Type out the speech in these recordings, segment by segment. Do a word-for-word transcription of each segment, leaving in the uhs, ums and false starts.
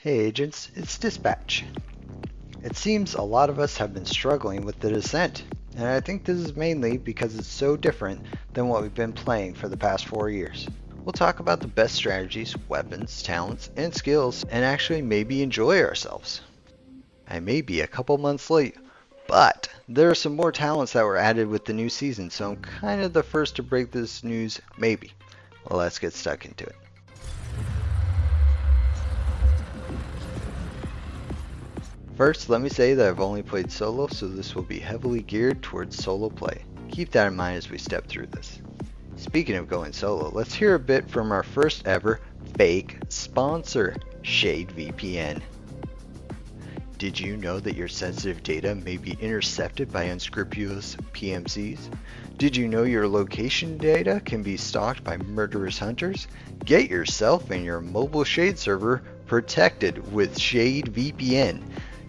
Hey agents, it's Dispatch. It seems a lot of us have been struggling with the Descent, and I think this is mainly because it's so different than what we've been playing for the past four years. We'll talk about the best strategies, weapons, talents, and skills, and actually maybe enjoy ourselves. I may be a couple months late, but there are some more talents that were added with the new season, so I'm kind of the first to break this news, maybe. Well, let's get stuck into it. First, let me say that I've only played solo, so this will be heavily geared towards solo play. Keep that in mind as we step through this. Speaking of going solo, let's hear a bit from our first ever fake sponsor, Shade V P N. Did you know that your sensitive data may be intercepted by unscrupulous P M Cs? Did you know your location data can be stalked by murderous hunters? Get yourself and your mobile Shade server protected with Shade V P N.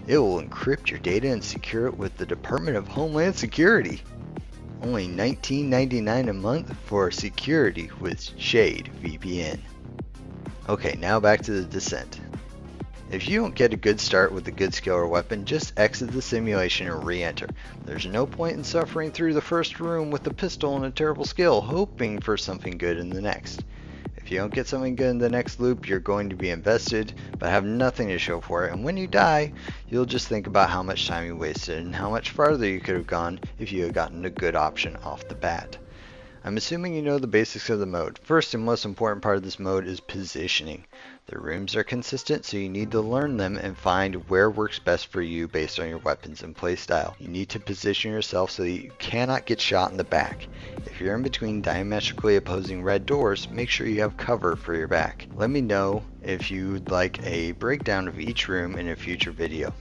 It will encrypt your data and secure it with the Department of Homeland Security. Only nineteen ninety-nine a month for security with Shade V P N. Okay, now back to the Descent. If you don't get a good start with a good skill or weapon, just exit the simulation and re-enter. There's no point in suffering through the first room with a pistol and a terrible skill, hoping for something good in the next. If you don't get something good in the next loop, you're going to be invested but have nothing to show for it, and when you die you'll just think about how much time you wasted and how much farther you could have gone if you had gotten a good option off the bat. I'm assuming you know the basics of the mode. First and most important part of this mode is positioning. The rooms are consistent, so you need to learn them and find where works best for you based on your weapons and playstyle. You need to position yourself so that you cannot get shot in the back. If you're in between diametrically opposing red doors, make sure you have cover for your back. Let me know if you'd like a breakdown of each room in a future video.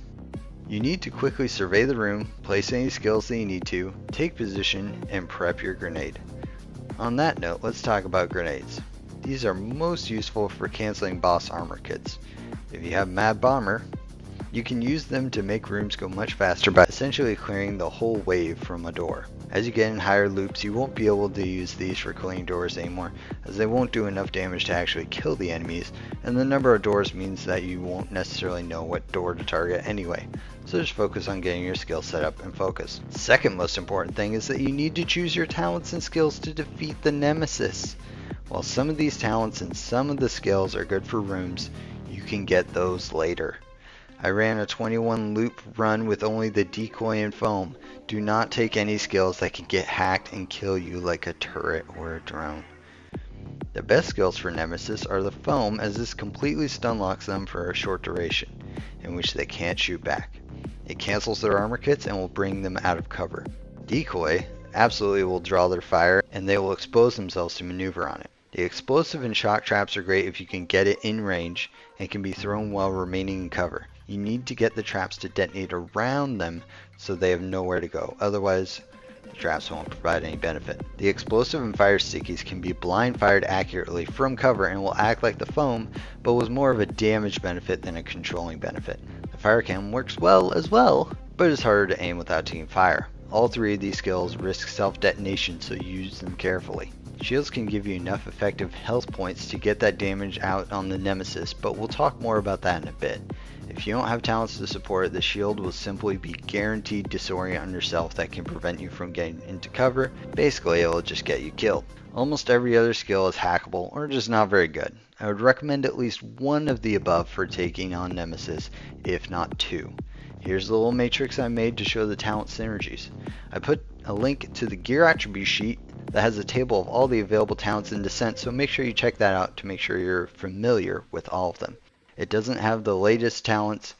You need to quickly survey the room, place any skills that you need to, take position, and prep your grenade. On that note, let's talk about grenades. These are most useful for canceling boss armor kits. If you have Mad Bomber, you can use them to make rooms go much faster by essentially clearing the whole wave from a door. As you get in higher loops, you won't be able to use these for clearing doors anymore, as they won't do enough damage to actually kill the enemies, and the number of doors means that you won't necessarily know what door to target anyway. So just focus on getting your skills set up and focus. Second most important thing is that you need to choose your talents and skills to defeat the Nemesis. While some of these talents and some of the skills are good for rooms, you can get those later. I ran a twenty-one loop run with only the decoy and foam. Do not take any skills that can get hacked and kill you like a turret or a drone. The best skills for Nemesis are the foam, as this completely stunlocks them for a short duration, in which they can't shoot back. It cancels their armor kits and will bring them out of cover. Decoy absolutely will draw their fire and they will expose themselves to maneuver on it. The explosive and shock traps are great if you can get it in range and can be thrown while remaining in cover. You need to get the traps to detonate around them so they have nowhere to go, otherwise the traps won't provide any benefit. The explosive and fire stickies can be blind fired accurately from cover and will act like the foam, but was more of a damage benefit than a controlling benefit. The fire cam works well as well, but it's harder to aim without taking fire. All three of these skills risk self-detonation, so use them carefully. Shields can give you enough effective health points to get that damage out on the Nemesis, but we'll talk more about that in a bit. If you don't have talents to support it, the shield will simply be guaranteed disorient on yourself that can prevent you from getting into cover. Basically, it'll just get you killed. Almost every other skill is hackable or just not very good. I would recommend at least one of the above for taking on Nemesis, if not two. Here's the little matrix I made to show the talent synergies. I put a link to the gear attribute sheet that has a table of all the available talents in Descent, so make sure you check that out to make sure you're familiar with all of them. It doesn't have the latest talents,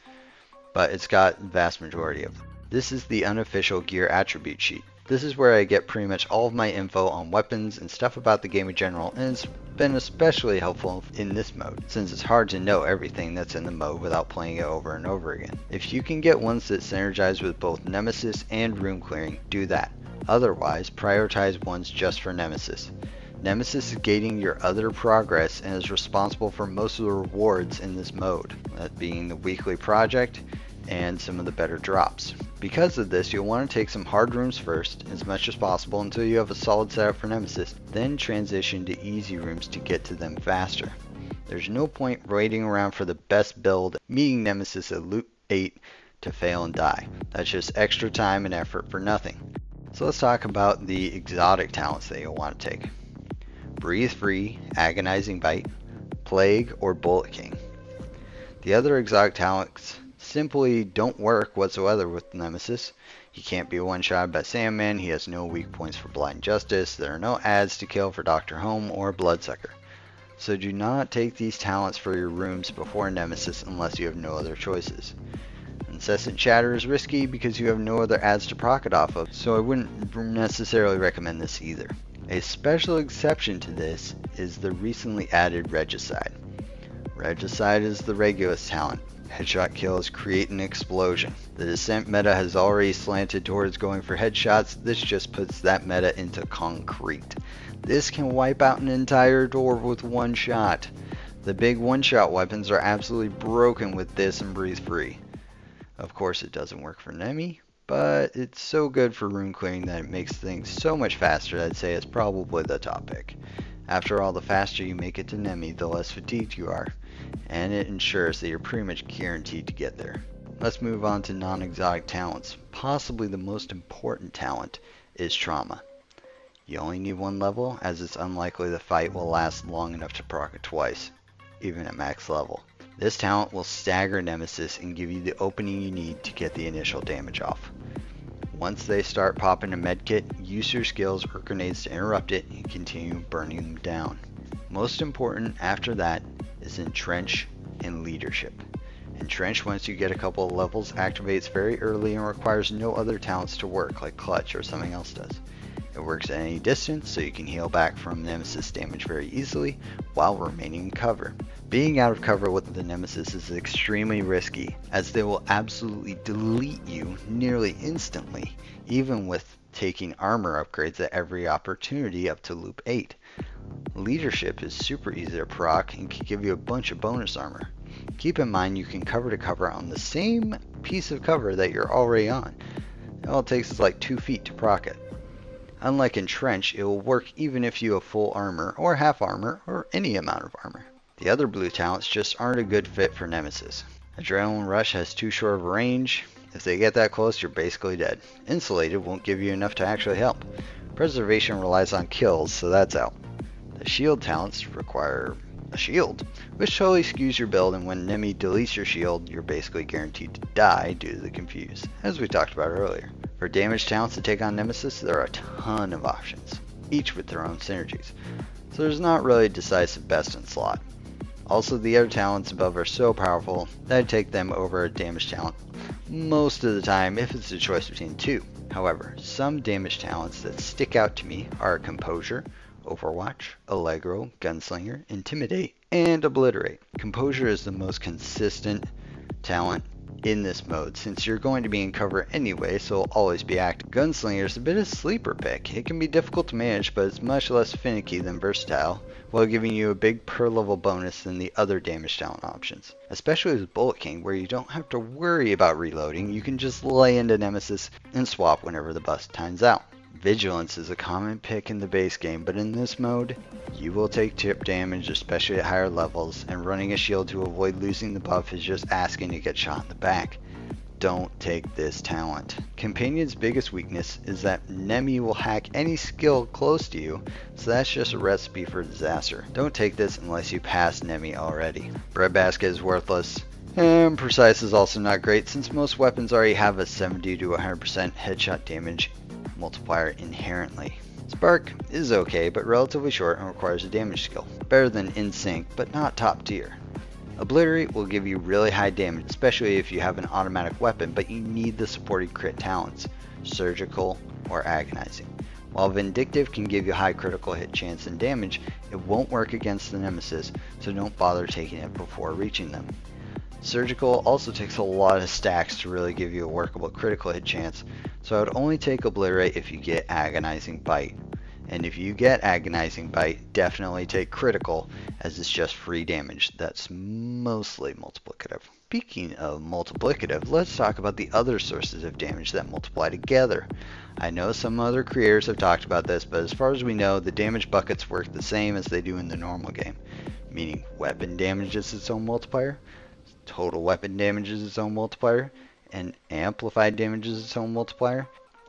but it's got the vast majority of them. This is the unofficial gear attribute sheet. This is where I get pretty much all of my info on weapons and stuff about the game in general, and it's been especially helpful in this mode, since it's hard to know everything that's in the mode without playing it over and over again. If you can get ones that synergize with both Nemesis and room clearing, do that. Otherwise, prioritize ones just for Nemesis. Nemesis is gating your other progress and is responsible for most of the rewards in this mode, that being the weekly project and some of the better drops. Because of this, you'll want to take some hard rooms first, as much as possible, until you have a solid setup for Nemesis, then transition to easy rooms to get to them faster. There's no point waiting around for the best build, meeting Nemesis at loop eight to fail and die. That's just extra time and effort for nothing. So let's talk about the exotic talents that you'll want to take. Breathe Free, Agonizing Bite, Plague, or Bullet King. The other exotic talents simply don't work whatsoever with Nemesis. He can't be one-shot by Sandman, he has no weak points for Blind Justice, there are no adds to kill for Doctor Home or Bloodsucker. So do not take these talents for your rooms before Nemesis unless you have no other choices. Incessant Chatter is risky because you have no other adds to proc off of, so I wouldn't necessarily recommend this either. A special exception to this is the recently added Regicide. Regicide is the Regulus talent. Headshot kills create an explosion. The Descent meta has already slanted towards going for headshots, this just puts that meta into concrete. This can wipe out an entire door with one shot. The big one-shot weapons are absolutely broken with this and Breathe Free. Of course it doesn't work for Nemi, but it's so good for room clearing that it makes things so much faster that I'd say it's probably the top pick. After all, the faster you make it to Nemi, the less fatigued you are, and it ensures that you're pretty much guaranteed to get there. Let's move on to non-exotic talents. Possibly the most important talent is Trauma. You only need one level, as it's unlikely the fight will last long enough to proc it twice, even at max level. This talent will stagger Nemesis and give you the opening you need to get the initial damage off. Once they start popping a medkit, use your skills or grenades to interrupt it and continue burning them down. Most important after that is Entrench and Leadership. Entrench, once you get a couple of levels, activates very early and requires no other talents to work like Clutch or something else does. It works at any distance, so you can heal back from Nemesis damage very easily while remaining in cover. Being out of cover with the Nemesis is extremely risky, as they will absolutely delete you nearly instantly, even with taking armor upgrades at every opportunity up to loop eight. Leadership is super easy to proc and can give you a bunch of bonus armor. Keep in mind you can cover to cover on the same piece of cover that you're already on. All it takes is like two feet to proc it. Unlike Entrench, it will work even if you have full armor, or half armor, or any amount of armor. The other blue talents just aren't a good fit for Nemesis. Adrenaline Rush has too short of a range. If they get that close, you're basically dead. Insulated won't give you enough to actually help. Preservation relies on kills, so that's out. The shield talents require a shield, which totally skews your build, and when Nemi deletes your shield, you're basically guaranteed to die due to the confuse, as we talked about earlier. For damage talents to take on Nemesis, there are a ton of options, each with their own synergies, so there's not really a decisive best in slot. Also, the other talents above are so powerful that I'd take them over a damage talent most of the time if it's a choice between two. However, some damage talents that stick out to me are Composure, Overwatch, Allegro, Gunslinger, Intimidate, and Obliterate. Composure is the most consistent talent in this mode, since you're going to be in cover anyway, so it'll always be active. Gunslinger is a bit of a sleeper pick. It can be difficult to manage, but it's much less finicky than versatile, while giving you a big per level bonus than the other damage talent options. Especially with Bullet King, where you don't have to worry about reloading, you can just lay into Nemesis and swap whenever the buff times out. Vigilance is a common pick in the base game, but in this mode, you will take chip damage, especially at higher levels, and running a shield to avoid losing the buff is just asking to get shot in the back. Don't take this talent. Companion's biggest weakness is that Nemi will hack any skill close to you, so that's just a recipe for disaster. Don't take this unless you pass Nemi already. Breadbasket is worthless. And Precise is also not great, since most weapons already have a seventy to one hundred percent headshot damage multiplier inherently. Spark is okay, but relatively short and requires a damage skill. Better than Insync, but not top tier. Obliterate will give you really high damage, especially if you have an automatic weapon, but you need the supported crit talents, Surgical or Agonizing. While Vindictive can give you high critical hit chance and damage, it won't work against the Nemesis, so don't bother taking it before reaching them. Surgical also takes a lot of stacks to really give you a workable critical hit chance, so I would only take Obliterate if you get Agonizing Bite. And if you get Agonizing Bite, definitely take Critical, as it's just free damage that's mostly multiplicative. Speaking of multiplicative, let's talk about the other sources of damage that multiply together. I know some other creators have talked about this, but as far as we know, the damage buckets work the same as they do in the normal game. meaning weapon damage is its own multiplier, total weapon damage is its own multiplier, and amplified damage is its own multiplier,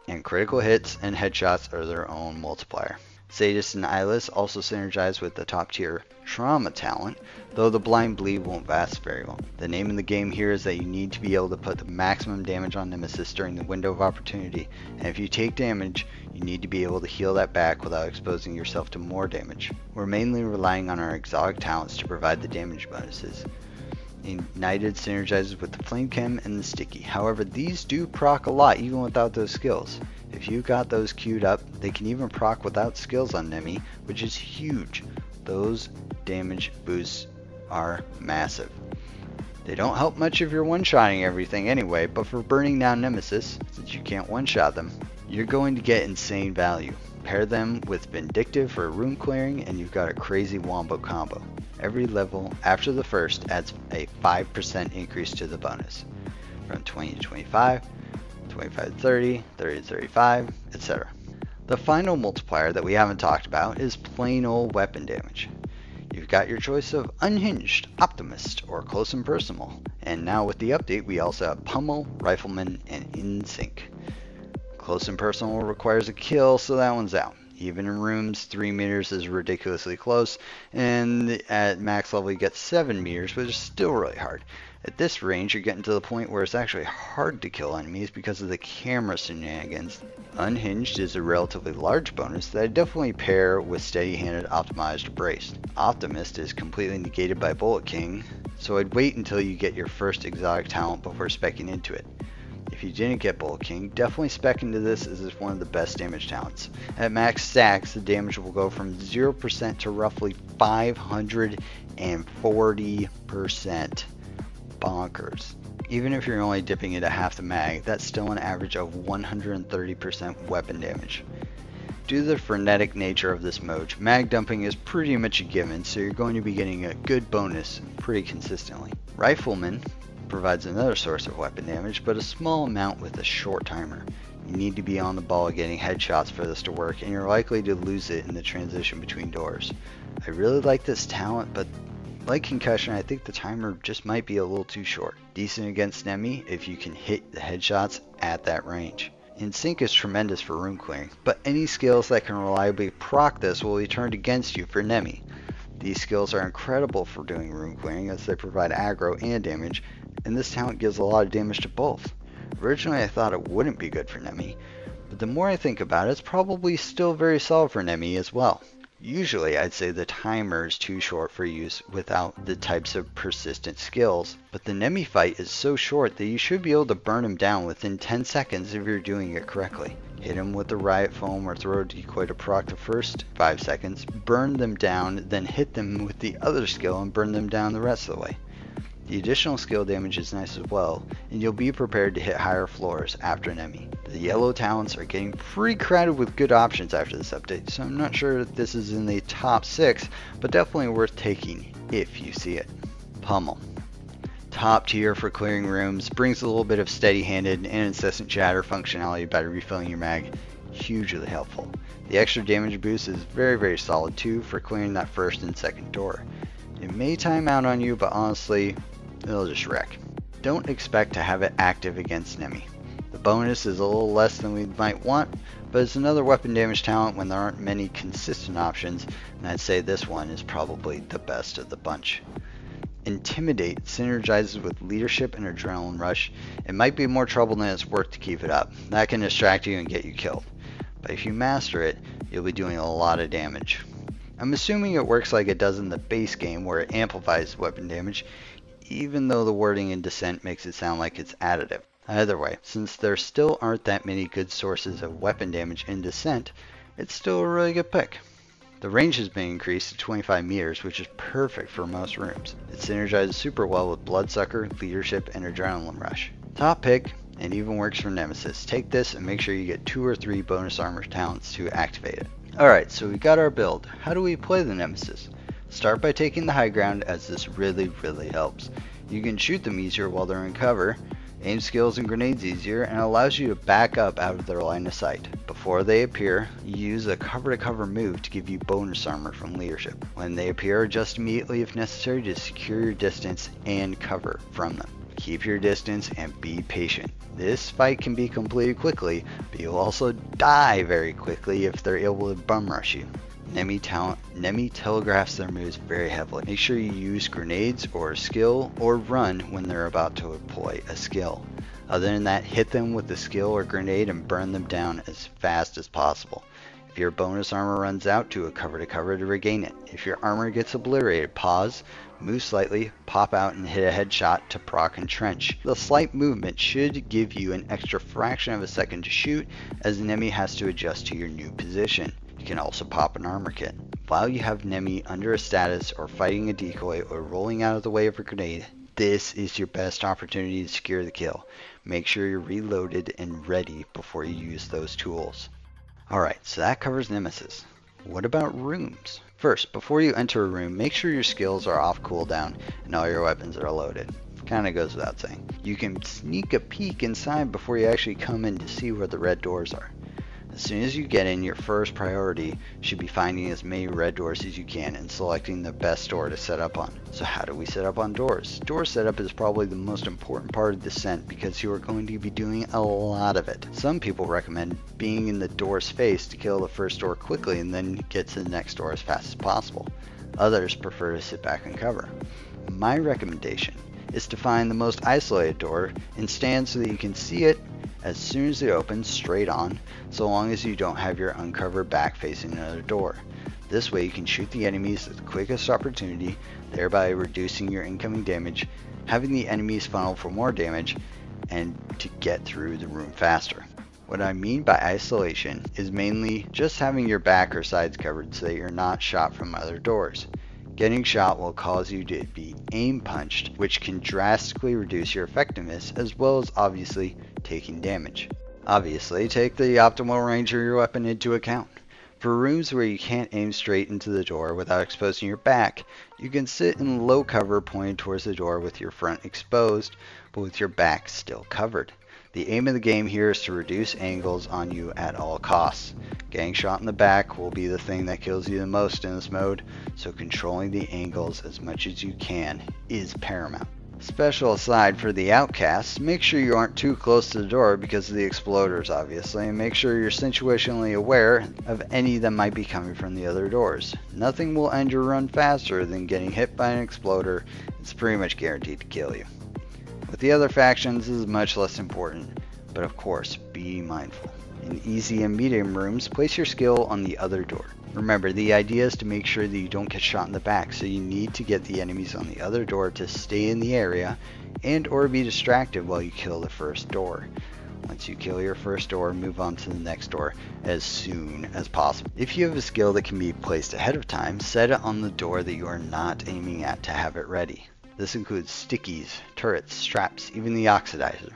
and critical hits and headshots are their own multiplier. Sadist and Eyeless also synergize with the top tier Trauma talent, though the Blind Bleed won't last very long. The name of the game here is that you need to be able to put the maximum damage on Nemesis during the window of opportunity, and if you take damage, you need to be able to heal that back without exposing yourself to more damage. We're mainly relying on our exotic talents to provide the damage bonuses. Ignited synergizes with the Flame Chem and the Sticky, however these do proc a lot even without those skills. If you got those queued up, they can even proc without skills on Nemi, which is huge. Those damage boosts are massive. They don't help much if you're one-shotting everything anyway, but for burning down Nemesis, since you can't one-shot them, you're going to get insane value. Pair them with Vindictive for room clearing and you've got a crazy wombo combo. Every level after the first adds a five percent increase to the bonus, from twenty to twenty-five, twenty-five to thirty, thirty to thirty-five, et cetera. The final multiplier that we haven't talked about is plain old weapon damage. You've got your choice of Unhinged, Optimist, or Close and Personal, and now with the update we also have Pummel, Rifleman, and Insync. Close and Personal requires a kill, so that one's out. Even in rooms, three meters is ridiculously close, and at max level you get seven meters, which is still really hard. At this range, you're getting to the point where it's actually hard to kill enemies because of the camera shenanigans. Unhinged is a relatively large bonus that I definitely pair with steady-handed optimized brace. Optimist is completely negated by Bullet King, so I'd wait until you get your first exotic talent before speccing into it. If you didn't get Bullet King, definitely spec into this as it's one of the best damage talents. At max stacks, the damage will go from zero percent to roughly five hundred forty percent. Bonkers. Even if you're only dipping into half the mag, that's still an average of one hundred thirty percent weapon damage. Due to the frenetic nature of this mode, mag dumping is pretty much a given, so you're going to be getting a good bonus pretty consistently. Rifleman provides another source of weapon damage, but a small amount with a short timer. You need to be on the ball getting headshots for this to work, and you're likely to lose it in the transition between doors. I really like this talent, but like Concussion, I think the timer just might be a little too short. Decent against Nemi if you can hit the headshots at that range. Insync is tremendous for room clearing, but any skills that can reliably proc this will be turned against you for Nemi. These skills are incredible for doing room clearing as they provide aggro and damage, and this talent gives a lot of damage to both. Originally I thought it wouldn't be good for Nemi, but the more I think about it, it's probably still very solid for Nemi as well. Usually I'd say the timer is too short for use without the types of persistent skills, but the Nemi fight is so short that you should be able to burn him down within ten seconds if you're doing it correctly. Hit him with the riot foam or throw a decoy to proc the first five seconds, burn them down, then hit them with the other skill and burn them down the rest of the way. The additional skill damage is nice as well, and you'll be prepared to hit higher floors after Nemi. The yellow talents are getting pretty crowded with good options after this update, so I'm not sure if this is in the top six, but definitely worth taking if you see it. Pummel. Top tier for clearing rooms, brings a little bit of steady-handed and incessant chatter functionality by refilling your mag. Hugely helpful. The extra damage boost is very very solid too for clearing that first and second door. It may time out on you, but honestly, it'll just wreck. Don't expect to have it active against Nemi. The bonus is a little less than we might want, but it's another weapon damage talent when there aren't many consistent options, and I'd say this one is probably the best of the bunch. Intimidate synergizes with Leadership and Adrenaline Rush. It might be more trouble than it's worth to keep it up. That can distract you and get you killed, but if you master it, you'll be doing a lot of damage. I'm assuming it works like it does in the base game where it amplifies weapon damage, even though the wording in Descent makes it sound like it's additive. Either way, since there still aren't that many good sources of weapon damage in Descent, it's still a really good pick. The range has been increased to twenty-five meters, which is perfect for most rooms. It synergizes super well with Bloodsucker, Leadership, and Adrenaline Rush. Top pick, and even works for Nemesis. Take this and make sure you get two or three bonus armor talents to activate it. Alright, so we got our build. How do we play the Nemesis? Start by taking the high ground, as this really really helps. You can shoot them easier while they're in cover, aim skills and grenades easier, and allows you to back up out of their line of sight. Before they appear, you use a cover to cover move to give you bonus armor from leadership. When they appear, adjust immediately if necessary to secure your distance and cover from them. Keep your distance and be patient. This fight can be completed quickly, but you'll also die very quickly if they're able to bum rush you. Nemi, talent, Nemi telegraphs their moves very heavily. Make sure you use grenades or a skill or run when they're about to employ a skill. Other than that, hit them with the skill or grenade and burn them down as fast as possible. If your bonus armor runs out, do a cover to cover to regain it. If your armor gets obliterated, pause, move slightly, pop out and hit a headshot to proc and trench. The slight movement should give you an extra fraction of a second to shoot, as Nemi has to adjust to your new position. You can also pop an armor kit. While you have Nemi under a status or fighting a decoy or rolling out of the way of a grenade, this is your best opportunity to secure the kill. Make sure you're reloaded and ready before you use those tools. Alright, so that covers Nemesis. What about rooms? First, before you enter a room, make sure your skills are off cooldown and all your weapons are loaded. Kinda goes without saying. You can sneak a peek inside before you actually come in to see where the red doors are. As soon as you get in, your first priority should be finding as many red doors as you can and selecting the best door to set up on. So how do we set up on doors? Door setup is probably the most important part of Descent because you are going to be doing a lot of it. Some people recommend being in the door's face to kill the first door quickly and then get to the next door as fast as possible. Others prefer to sit back and cover. My recommendation is to find the most isolated door and stand so that you can see it as soon as it opens straight on, so long as you don't have your uncovered back facing another door. This way you can shoot the enemies at the quickest opportunity, thereby reducing your incoming damage, having the enemies funnel for more damage, and to get through the room faster. What I mean by isolation is mainly just having your back or sides covered so that you're not shot from other doors. Getting shot will cause you to be aim punched, which can drastically reduce your effectiveness, as well as obviously taking damage. Obviously, take the optimal range of your weapon into account. For rooms where you can't aim straight into the door without exposing your back, you can sit in low cover pointed towards the door with your front exposed, but with your back still covered. The aim of the game here is to reduce angles on you at all costs. Getting shot in the back will be the thing that kills you the most in this mode, so controlling the angles as much as you can is paramount. Special aside for the outcasts, make sure you aren't too close to the door because of the exploders obviously, and make sure you're situationally aware of any that might be coming from the other doors. Nothing will end your run faster than getting hit by an exploder. It's pretty much guaranteed to kill you. With the other factions, this is much less important, but of course, be mindful. In easy and medium rooms, place your skill on the other door. Remember, the idea is to make sure that you don't get shot in the back, so you need to get the enemies on the other door to stay in the area and or be distracted while you kill the first door. Once you kill your first door, move on to the next door as soon as possible. If you have a skill that can be placed ahead of time, set it on the door that you are not aiming at to have it ready. This includes stickies, turrets, straps, even the oxidizer.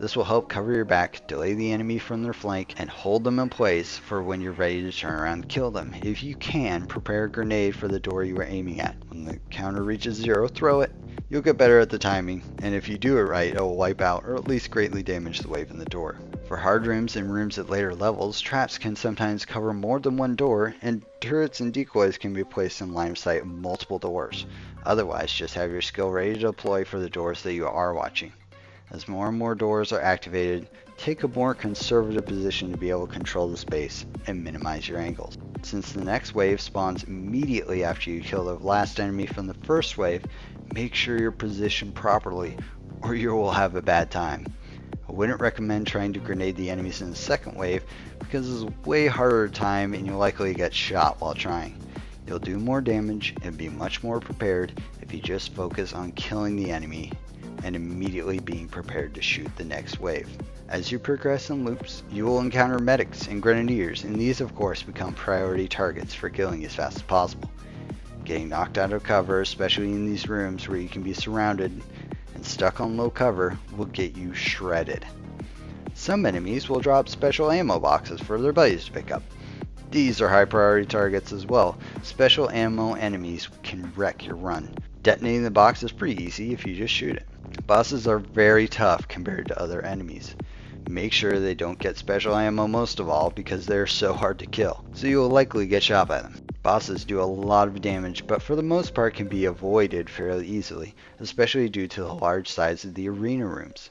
This will help cover your back, delay the enemy from their flank, and hold them in place for when you're ready to turn around and kill them. If you can, prepare a grenade for the door you are aiming at. When the counter reaches zero, throw it. You'll get better at the timing, and if you do it right, it will wipe out or at least greatly damage the wave in the door. For hard rooms and rooms at later levels, traps can sometimes cover more than one door, and turrets and decoys can be placed in line of sight of multiple doors. Otherwise, just have your skill ready to deploy for the doors that you are watching. As more and more doors are activated, take a more conservative position to be able to control the space and minimize your angles. Since the next wave spawns immediately after you kill the last enemy from the first wave, make sure you're positioned properly or you will have a bad time. I wouldn't recommend trying to grenade the enemies in the second wave because it's a way harder time and you'll likely get shot while trying. You'll do more damage and be much more prepared if you just focus on killing the enemy and immediately being prepared to shoot the next wave. As you progress in loops, you will encounter medics and grenadiers, and these of course become priority targets for killing as fast as possible. Getting knocked out of cover, especially in these rooms where you can be surrounded and stuck on low cover, will get you shredded. Some enemies will drop special ammo boxes for their buddies to pick up. These are high priority targets as well. Special ammo enemies can wreck your run. Detonating the box is pretty easy if you just shoot it. Bosses are very tough compared to other enemies. Make sure they don't get special ammo most of all because they're so hard to kill, so you will likely get shot by them. Bosses do a lot of damage, but for the most part can be avoided fairly easily, especially due to the large size of the arena rooms.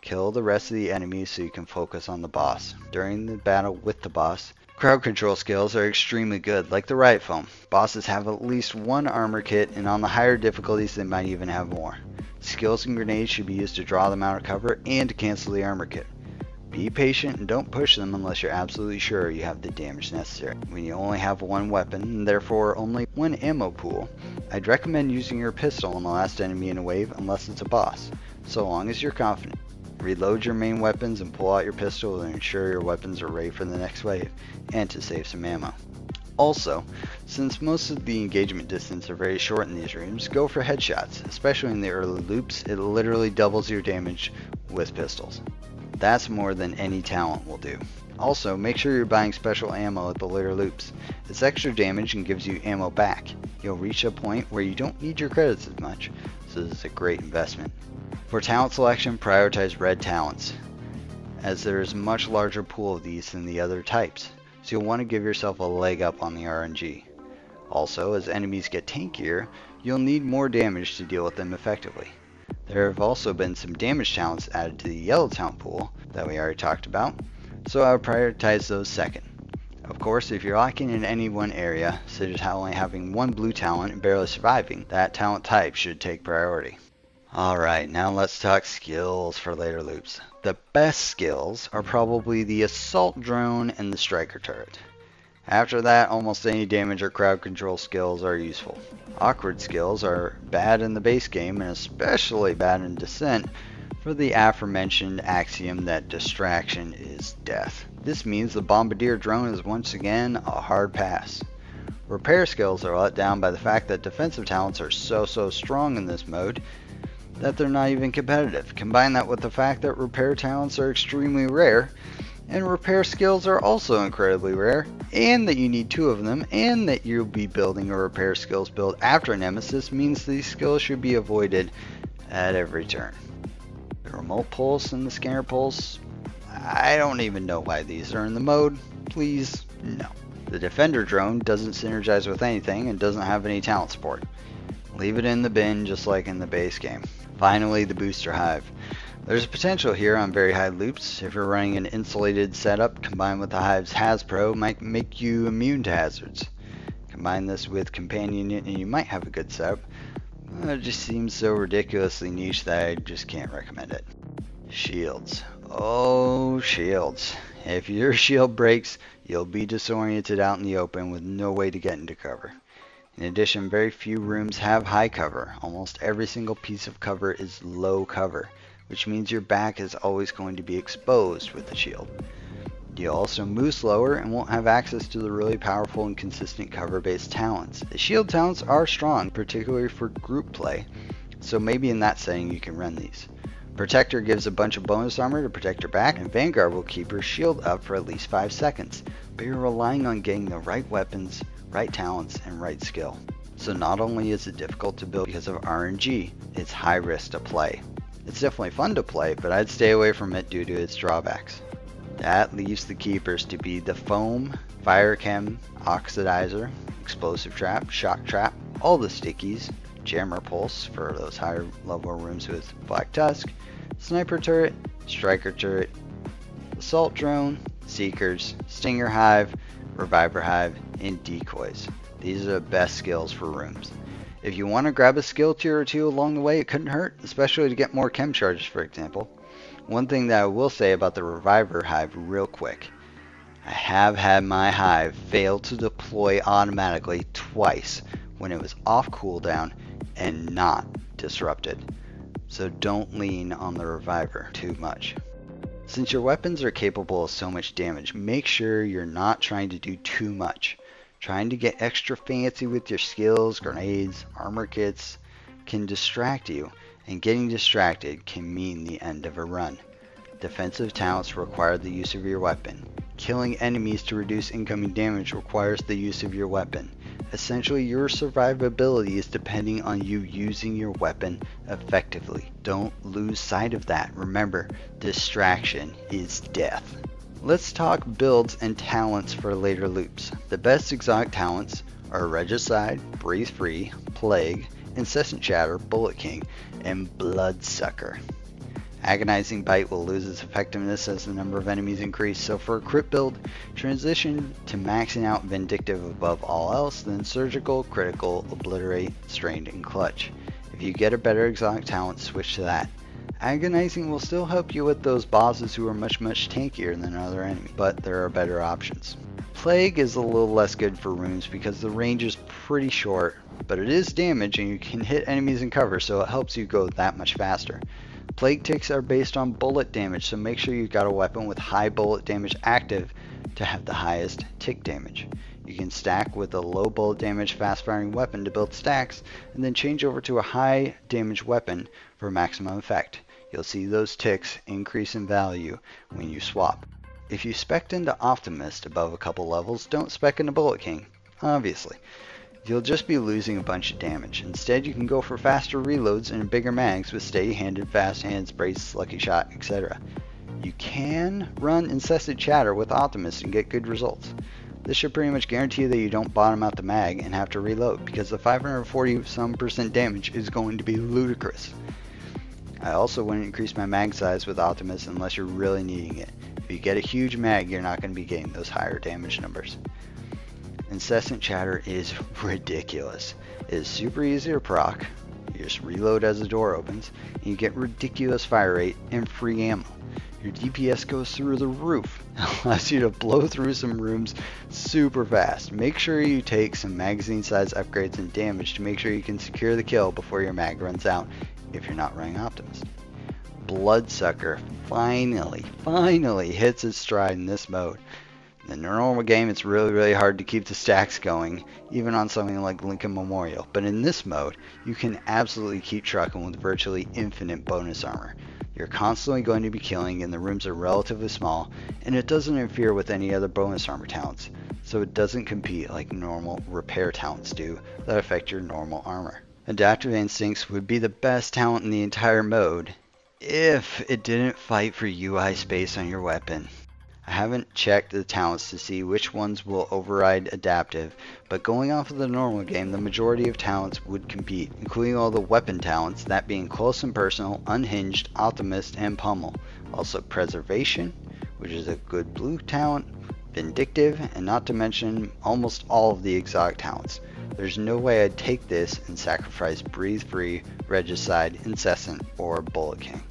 Kill the rest of the enemies so you can focus on the boss. During the battle with the boss, crowd control skills are extremely good, like the riot foam. Bosses have at least one armor kit, and on the higher difficulties they might even have more. Skills and grenades should be used to draw them out of cover and to cancel the armor kit. Be patient and don't push them unless you're absolutely sure you have the damage necessary. When you only have one weapon, and therefore only one ammo pool, I'd recommend using your pistol on the last enemy in a wave unless it's a boss, so long as you're confident. Reload your main weapons and pull out your pistol to ensure your weapons are ready for the next wave, and to save some ammo. Also, since most of the engagement distance are very short in these rooms, go for headshots, especially in the early loops. It literally doubles your damage with pistols. That's more than any talent will do. Also, make sure you're buying special ammo at the later loops. It's extra damage and gives you ammo back. You'll reach a point where you don't need your credits as much, so this is a great investment. For talent selection, prioritize red talents, as there is a much larger pool of these than the other types, so you'll want to give yourself a leg up on the R N G. Also, as enemies get tankier, you'll need more damage to deal with them effectively. There have also been some damage talents added to the yellow talent pool that we already talked about, so I would prioritize those second. Of course, if you're lacking in any one area, such as only having one blue talent and barely surviving, that talent type should take priority. Alright, now let's talk skills for later loops. The best skills are probably the assault drone and the striker turret. After that, almost any damage or crowd control skills are useful. Awkward skills are bad in the base game, and especially bad in Descent, for the aforementioned axiom that distraction is death. This means the bombardier drone is once again a hard pass. Repair skills are let down by the fact that defensive talents are so so strong in this mode that they're not even competitive. Combine that with the fact that repair talents are extremely rare, and repair skills are also incredibly rare, and that you need two of them, and that you'll be building a repair skills build after Nemesis means these skills should be avoided at every turn. The remote pulse and the scanner pulse, I don't even know why these are in the mode. Please, no. The defender drone doesn't synergize with anything and doesn't have any talent support. Leave it in the bin just like in the base game. Finally, the booster hive. There's potential here on very high loops. If you're running an insulated setup combined with the hive's Hazpro, might make you immune to hazards. Combine this with companion and you might have a good setup. It just seems so ridiculously niche that I just can't recommend it. Shields. Oh, shields. If your shield breaks, you'll be disoriented out in the open with no way to get into cover. In addition, very few rooms have high cover. Almost every single piece of cover is low cover, which means your back is always going to be exposed with the shield. You'll also move slower and won't have access to the really powerful and consistent cover-based talents. The shield talents are strong, particularly for group play, so maybe in that setting you can run these. Protector gives a bunch of bonus armor to protect your back, and Vanguard will keep your shield up for at least five seconds, but you're relying on getting the right weapons, right talents, and right skill. So not only is it difficult to build because of R N G, it's high risk to play. It's definitely fun to play, but I'd stay away from it due to its drawbacks. That leaves the keepers to be the foam, fire chem, oxidizer, explosive trap, shock trap, all the stickies, jammer pulse for those higher level rooms with black tusk, sniper turret, striker turret, assault drone, seekers, stinger hive, reviver hive, and decoys. These are the best skills for rooms. If you want to grab a skill tier or two along the way, it couldn't hurt, especially to get more chem charges, for example. One thing that I will say about the Reviver Hive real quick. I have had my Hive fail to deploy automatically twice when it was off cooldown and not disrupted. So don't lean on the Reviver too much. Since your weapons are capable of so much damage, make sure you're not trying to do too much. Trying to get extra fancy with your skills, grenades, armor kits can distract you, and getting distracted can mean the end of a run. Defensive talents require the use of your weapon. Killing enemies to reduce incoming damage requires the use of your weapon. Essentially, your survivability is depending on you using your weapon effectively. Don't lose sight of that. Remember, distraction is death. Let's talk builds and talents for later loops. The best exotic talents are Regicide, Breathe Free, Plague, Incessant Chatter, Bullet King, and Bloodsucker. Agonizing Bite will lose its effectiveness as the number of enemies increase, so for a crit build, transition to maxing out Vindictive above all else, then Surgical, Critical, Obliterate, Strained, and Clutch. If you get a better exotic talent, switch to that. Agonizing will still help you with those bosses who are much much tankier than other enemies, but there are better options. Plague is a little less good for runes because the range is pretty short, but it is damage and you can hit enemies in cover, so it helps you go that much faster. Plague ticks are based on bullet damage, so make sure you've got a weapon with high bullet damage active to have the highest tick damage. You can stack with a low bullet damage fast firing weapon to build stacks, and then change over to a high damage weapon for maximum effect. You'll see those ticks increase in value when you swap. If you spec into Optimist above a couple levels, don't spec into Bullet King, obviously. You'll just be losing a bunch of damage. Instead, you can go for faster reloads and bigger mags with steady-handed, fast hands, brace, lucky shot, et cetera. You can run Incessant Chatter with Optimist and get good results. This should pretty much guarantee that you don't bottom out the mag and have to reload, because the five hundred forty some percent damage is going to be ludicrous. I also wouldn't increase my mag size with Optimist unless you're really needing it. If you get a huge mag, you're not going to be getting those higher damage numbers. Incessant Chatter is ridiculous. It is super easy to proc, you just reload as the door opens, and you get ridiculous fire rate and free ammo. Your D P S goes through the roof, allows you to blow through some rooms super fast. Make sure you take some magazine size upgrades and damage to make sure you can secure the kill before your mag runs out if you're not running Optimist. Bloodsucker finally, finally hits its stride in this mode. In a normal game, it's really, really hard to keep the stacks going, even on something like Lincoln Memorial. But in this mode, you can absolutely keep trucking with virtually infinite bonus armor. You're constantly going to be killing, and the rooms are relatively small, and it doesn't interfere with any other bonus armor talents, so it doesn't compete like normal repair talents do that affect your normal armor. Adaptive Instincts would be the best talent in the entire mode if it didn't fight for U I space on your weapon. I haven't checked the talents to see which ones will override adaptive, but going off of the normal game, the majority of talents would compete, including all the weapon talents, that being Close and Personal, Unhinged, Optimist, and Pummel. Also Preservation, which is a good blue talent, Vindictive, and not to mention almost all of the exotic talents. There's no way I'd take this and sacrifice Breathe Free, Regicide, Incessant, or Bullet King.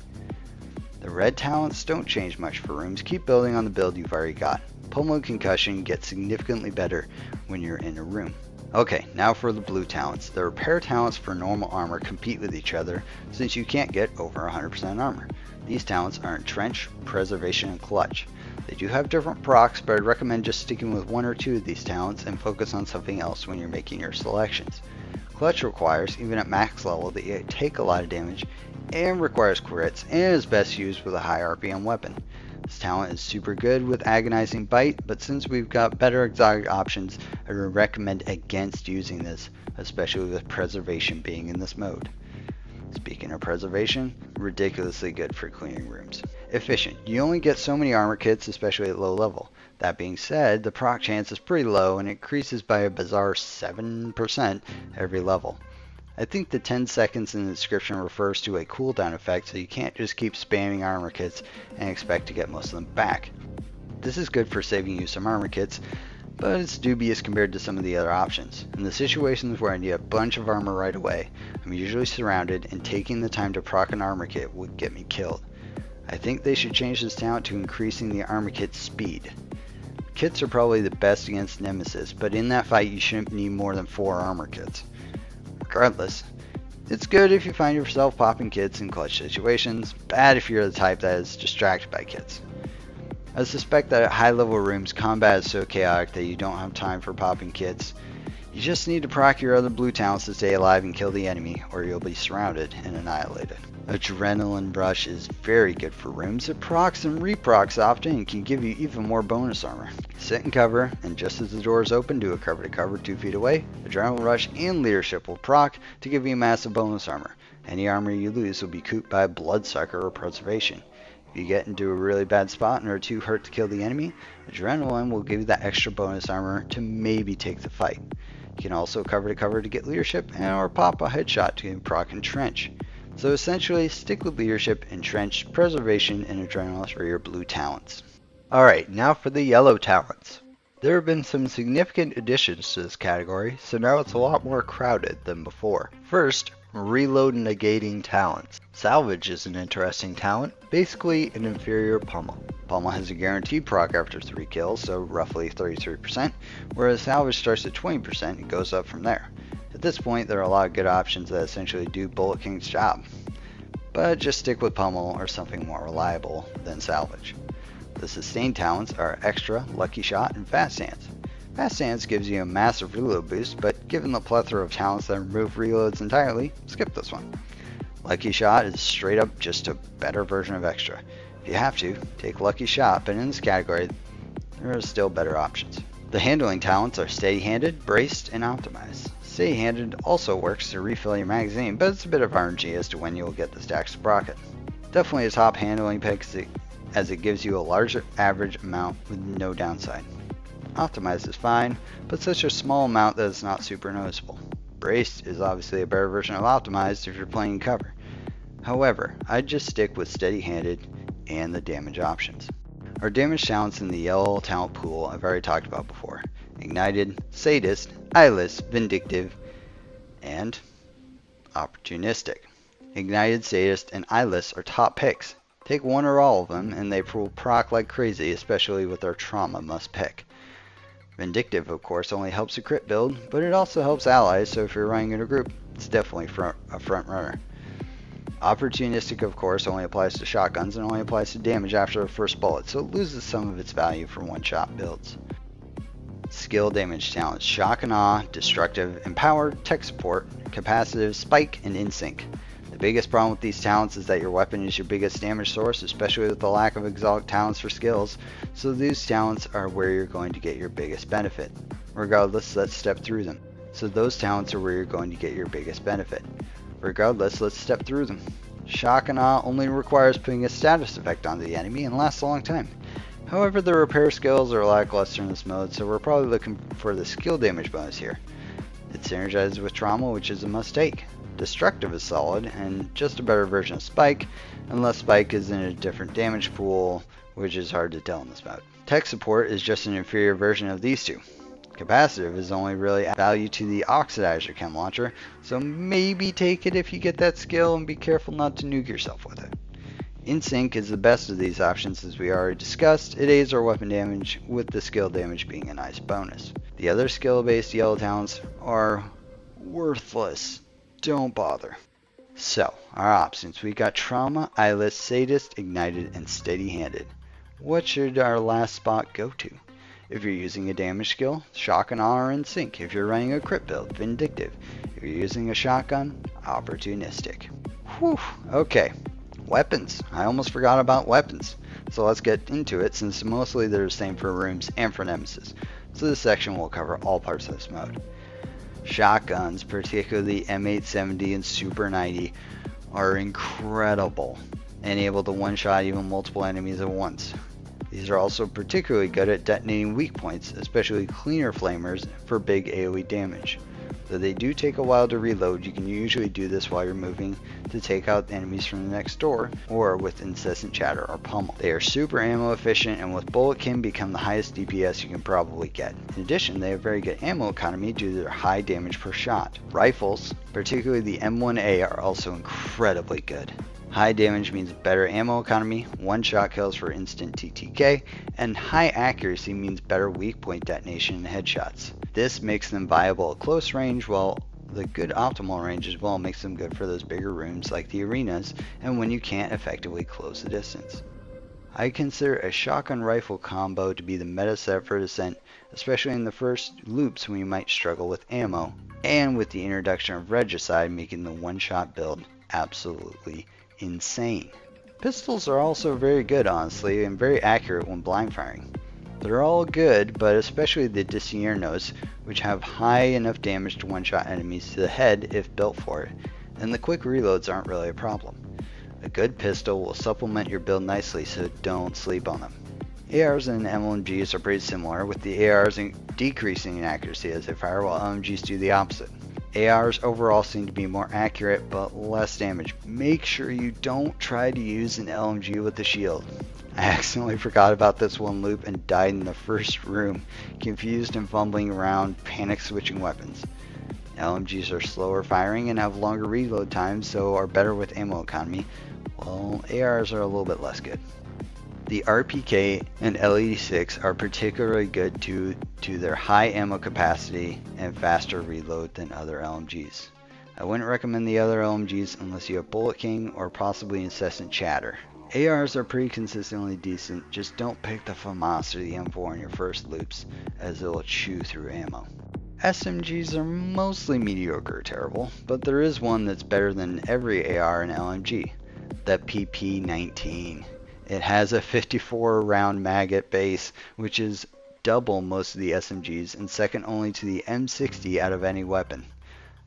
The red talents don't change much for rooms, keep building on the build you've already got. Pummel Concussion gets significantly better when you're in a room. Okay, now for the blue talents. The repair talents for normal armor compete with each other since you can't get over one hundred percent armor. These talents are Entrench, Preservation, and Clutch. They do have different procs, but I'd recommend just sticking with one or two of these talents and focus on something else when you're making your selections. Clutch requires, even at max level, that you take a lot of damage and requires crits and is best used with a high R P M weapon. This talent is super good with Agonizing Bite, but since we've got better exotic options, I would recommend against using this, especially with Preservation being in this mode. Speaking of Preservation, ridiculously good for cleaning rooms. Efficient. You only get so many armor kits, especially at low level. That being said, the proc chance is pretty low and increases by a bizarre seven percent every level. I think the ten seconds in the description refers to a cooldown effect, so you can't just keep spamming armor kits and expect to get most of them back. This is good for saving you some armor kits, but it's dubious compared to some of the other options. In the situations where I need a bunch of armor right away, I'm usually surrounded, and taking the time to proc an armor kit would get me killed. I think they should change this talent to increasing the armor kit's speed. Kits are probably the best against Nemesis, but in that fight you shouldn't need more than four armor kits. Regardless, it's good if you find yourself popping kits in clutch situations, bad if you're the type that is distracted by kits. I suspect that at high level rooms, combat is so chaotic that you don't have time for popping kits. You just need to proc your other blue talents to stay alive and kill the enemy, or you'll be surrounded and annihilated. Adrenaline Rush is very good for rooms. It procs and reprocs often and can give you even more bonus armor. Sit and cover, and just as the door is open, do a cover to cover two feet away. Adrenaline Rush and Leadership will proc to give you massive bonus armor. Any armor you lose will be cooped by Bloodsucker or Preservation. If you get into a really bad spot and are too hurt to kill the enemy, Adrenaline will give you that extra bonus armor to maybe take the fight. You can also cover to cover to get Leadership and or pop a headshot to proc Entrench. So essentially, stick with Leadership, Entrench, Preservation, and Adrenaline for your blue talents. Alright, now for the yellow talents. There have been some significant additions to this category, so now it's a lot more crowded than before. First, Reload Negating Talents. Salvage is an interesting talent, basically an inferior Pummel. Pummel has a guaranteed proc after three kills, so roughly thirty-three percent, whereas Salvage starts at twenty percent and goes up from there. At this point, there are a lot of good options that essentially do Bullet King's job, but just stick with Pummel or something more reliable than Salvage. The sustained talents are Extra, Lucky Shot, and Fast Stance. Fast Stance gives you a massive reload boost, but given the plethora of talents that remove reloads entirely, skip this one. Lucky Shot is straight up just a better version of Extra. If you have to, take Lucky Shot, but in this category, there are still better options. The handling talents are Steady Handed, Braced, and Optimized. Steady Handed also works to refill your magazine, but it's a bit of R N G as to when you will get the stacks to proc it. Definitely a top handling pick as it gives you a larger average amount with no downside. Optimized is fine, but such a small amount that it's not super noticeable. Braced is obviously a better version of Optimized if you're playing cover. However, I'd just stick with Steady Handed and the damage options. Our damage talents in the yellow talent pool I've already talked about before. Ignited, Sadist, Eyeless, Vindictive, and Opportunistic. Ignited, Sadist, and Eyeless are top picks. Take one or all of them, and they will proc like crazy, especially with our Trauma must pick. Vindictive, of course, only helps a crit build, but it also helps allies, so if you're running in a group, it's definitely front, a front runner. Opportunistic, of course, only applies to shotguns and only applies to damage after the first bullet, so it loses some of its value for one-shot builds. Skill damage talents: Shock and Awe, Destructive, Empower, Tech Support, Capacitive, Spike, and Insync. The biggest problem with these talents is that your weapon is your biggest damage source, especially with the lack of exotic talents for skills, so these talents are where you're going to get your biggest benefit. Regardless, let's step through them. So those talents are where you're going to get your biggest benefit. Regardless, let's step through them. Shock and Awe only requires putting a status effect onto the enemy and lasts a long time. However, the repair skills are lackluster in this mode, so we're probably looking for the skill damage bonus here. It synergizes with Trauma, which is a must take. Destructive is solid, and just a better version of Spike, unless Spike is in a different damage pool, which is hard to tell in this mode. Tech Support is just an inferior version of these two. Capacitive is only really value to the Oxidizer Chem Launcher, so maybe take it if you get that skill and be careful not to nuke yourself with it. Insync is the best of these options, as we already discussed. It aids our weapon damage, with the skill damage being a nice bonus. The other skill-based yellow talents are worthless. Don't bother. So, our options. We got Trauma, Eyeless, Sadist, Ignited, and Steady Handed. What should our last spot go to? If you're using a damage skill, Shock and Awe are Insync. If you're running a crit build, Vindictive. If you're using a shotgun, Opportunistic. Whew, okay. Weapons. I almost forgot about weapons. So let's get into it, since mostly they're the same for rooms and for Nemesis. So this section will cover all parts of this mode. Shotguns, particularly M eight seventy and Super ninety, are incredible and able to one-shot even multiple enemies at once. These are also particularly good at detonating weak points, especially cleaner flamers, for big AoE damage. Though they do take a while to reload, you can usually do this while you're moving to take out enemies from the next door, or with Incessant Chatter or Pummel. They are super ammo efficient, and with Bullet King become the highest D P S you can probably get. In addition, they have very good ammo economy due to their high damage per shot. Rifles, particularly the M one A, are also incredibly good. High damage means better ammo economy, one shot kills for instant T T K, and high accuracy means better weak point detonation and headshots. This makes them viable at close range, while the good optimal range as well makes them good for those bigger rooms like the arenas and when you can't effectively close the distance. I consider a shotgun rifle combo to be the meta set for Descent, especially in the first loops when you might struggle with ammo, and with the introduction of Regicide making the one shot build absolutely insane. Pistols are also very good, honestly, and very accurate when blind firing. They're all good, but especially the Disiernos, which have high enough damage to one-shot enemies to the head if built for it, and the quick reloads aren't really a problem. A good pistol will supplement your build nicely, so don't sleep on them. A Rs and M L M Gs are pretty similar, with the A Rs decreasing in accuracy as they fire, while M L M Gs do the opposite. A Rs overall seem to be more accurate, but less damage. Make sure you don't try to use an L M G with a shield. I accidentally forgot about this one loop and died in the first room, confused and fumbling around, panic switching weapons. L M Gs are slower firing and have longer reload times, so are better with ammo economy, while A Rs are a little bit less good. The R P K and L eighty-six are particularly good due to their high ammo capacity and faster reload than other L M Gs. I wouldn't recommend the other L M Gs unless you have Bullet King or possibly Incessant Chatter. A Rs are pretty consistently decent, just don't pick the FAMAS or the M four in your first loops, as it will chew through ammo. S M Gs are mostly mediocre or terrible, but there is one that's better than every A R and L M G, the P P nineteen. It has a fifty-four round mag at base, which is double most of the S M Gs and second only to the M sixty out of any weapon.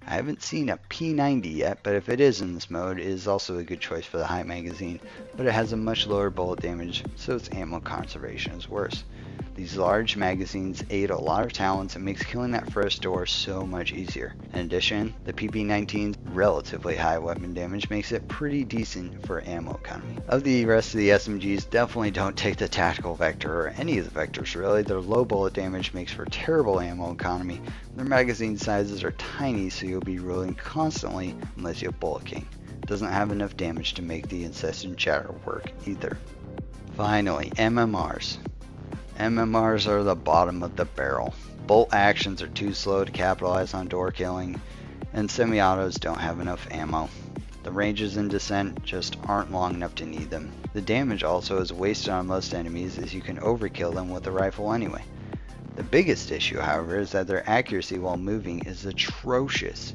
I haven't seen a P ninety yet, but if it is in this mode, it is also a good choice for the high magazine, but it has a much lower bullet damage, so its ammo conservation is worse. These large magazines aid a lot of talents and makes killing that first door so much easier. In addition, the P P nineteen's relatively high weapon damage makes it pretty decent for ammo economy. Of the rest of the S M Gs, definitely don't take the tactical vector or any of the vectors really. Their low bullet damage makes for terrible ammo economy. Their magazine sizes are tiny, so you'll be rolling constantly unless you have Bullet King. It doesn't have enough damage to make the Incessant Chatter work either. Finally, M M Rs. M M Rs are the bottom of the barrel. Bolt actions are too slow to capitalize on door killing, and semi-autos don't have enough ammo. The ranges in Descent just aren't long enough to need them. The damage also is wasted on most enemies as you can overkill them with a rifle anyway. The biggest issue, however, is that their accuracy while moving is atrocious.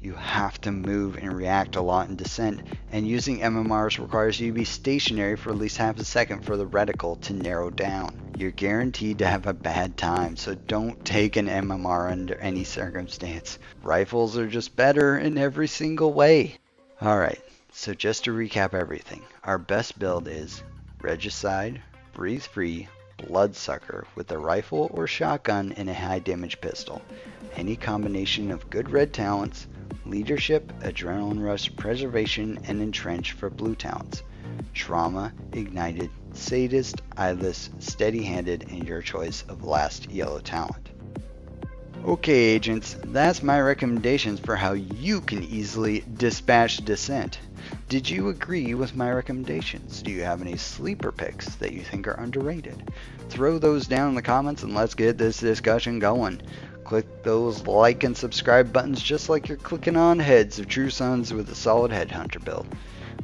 You have to move and react a lot in Descent, and using M M Rs requires you to be stationary for at least half a second for the reticle to narrow down. You're guaranteed to have a bad time, so don't take an M M R under any circumstance. Rifles are just better in every single way. Alright, so just to recap everything, our best build is Regicide, Breathe Free, Bloodsucker with a rifle or shotgun and a high damage pistol. Any combination of good red talents, Leadership, Adrenaline Rush, Preservation, and Entrench for blue talents. Trauma, Ignited, Sadist, Eyeless, Steady Handed, and your choice of last yellow talent. Okay agents, that's my recommendations for how you can easily dispatch Descent. Did you agree with my recommendations? Do you have any sleeper picks that you think are underrated? Throw those down in the comments and let's get this discussion going. Click those like and subscribe buttons just like you're clicking on heads of True Sons with a solid headhunter build.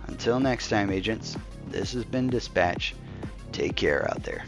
Until next time agents, this has been Dispatch. Take care out there.